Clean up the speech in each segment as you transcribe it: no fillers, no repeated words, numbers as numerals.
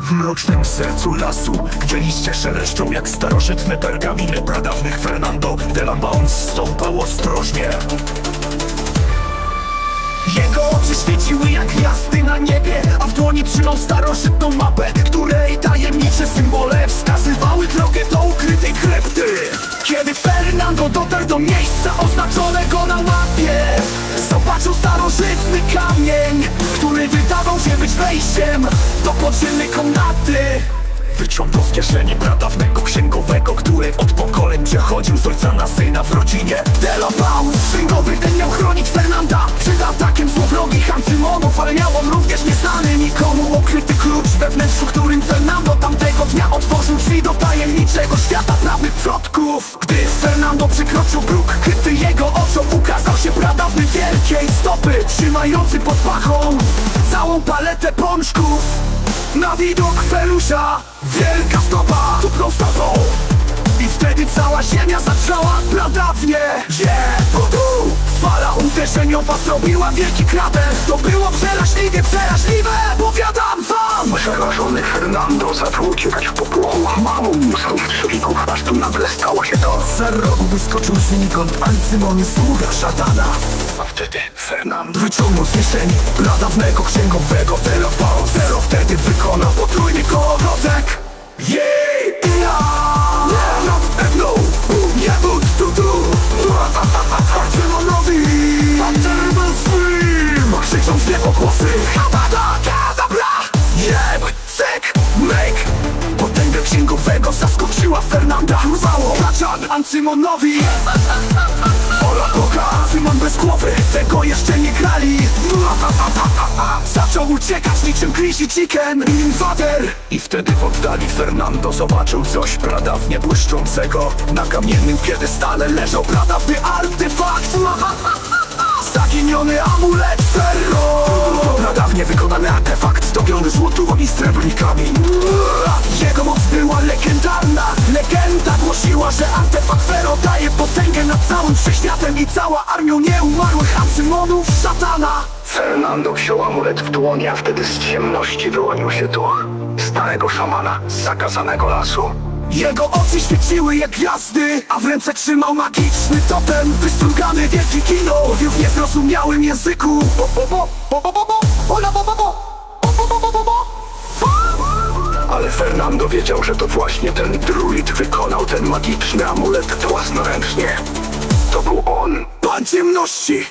W mrocznym sercu lasu, gdzie liście szeleszczą jak starożytne pergaminy pradawnych Fernando de Lambaons stąpał ostrożnie. Jego oczy świeciły jak gwiazdy na niebie, a w dłoni trzymał starożytną mapę, której tajemnicze symbole wskazywały drogę do ukrytej krypty. Kiedy Fernando dotarł do miejsca oznaczonego na mapie, zobaczył starożytny kamień, który wydawał się być wejściem do podziemnej komnaty. Wyciągnął z kieszeni pradawnego księgowego, który od pokoleń przechodził z ojca na syna w rodzinie de Lambaons. Księgowy ten miał chronić Fernanda przed atakiem złowrogich Ancymonów, ale miał on również nieznany nikomu ukryty klucz, we wnętrzu którym Fernando tamtego dnia otworzył drzwi do tajemniczego świata prawnych przodków. Gdy Fernando przekroczył próg krypty, jego oczom ukazał się pradawny wielkiej stopy, trzymający pod pachą całą paletę pączków. Na widok Felusia wielka stopa tupnął stopą i wtedy cała ziemia zatrzała pradawnie. Fala uderzeniowa zrobiła wielki krater. To było przeraźliwe, powiadam wam! Przerażony Fernando zaczął uciekać w popłochu. Mało usłyszał krzyków, aż tu nagle stało się to. Za rogu wyskoczył znikąd Ancymon, sługa szatana. A wtedy Fernando wyciągnął z kieszeni pradawnego księgowego de Lambaons. Wtedy wykonał potrójny kołowrotek. Krzyczą w niebo głosy cyk, myk. Potęgę księgowego zaskoczyła Fernanda. Urwało kaczan Ancymonowi. Ola Boga, Ancymon bez głowy, tego jeszcze nie grali. Zaczął uciekać niczym Crazy Chicken Invader. I wtedy w oddali Fernando zobaczył coś pradawnie błyszczącego. Na kamiennym piedestale leżał pradawny artefakt. Zaginiony amulet Ferro, pradawnie wykonany artefakt zdobiony złotówą i srebrnikami. Jego moc była legendarna. Legenda głosiła, że artefakt Ferro daje potęgę nad całym wszechświatem i cała armią nieumarłych Ancymonów szatana. Fernando wziął amulet w dłoni, a wtedy z ciemności wyłonił się duch starego szamana z zakazanego lasu. Jego oczy świeciły jak gwiazdy, a w ręce trzymał magiczny totem wystrugany wielki kino w już niezrozumiałym języku. Ale Fernando wiedział, że to właśnie ten druid wykonał ten magiczny amulet własnoręcznie. To był on, Pan Ciemności,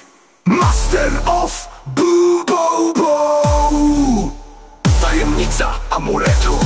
Master of Boo Bo Bo. Tajemnica Amuletu.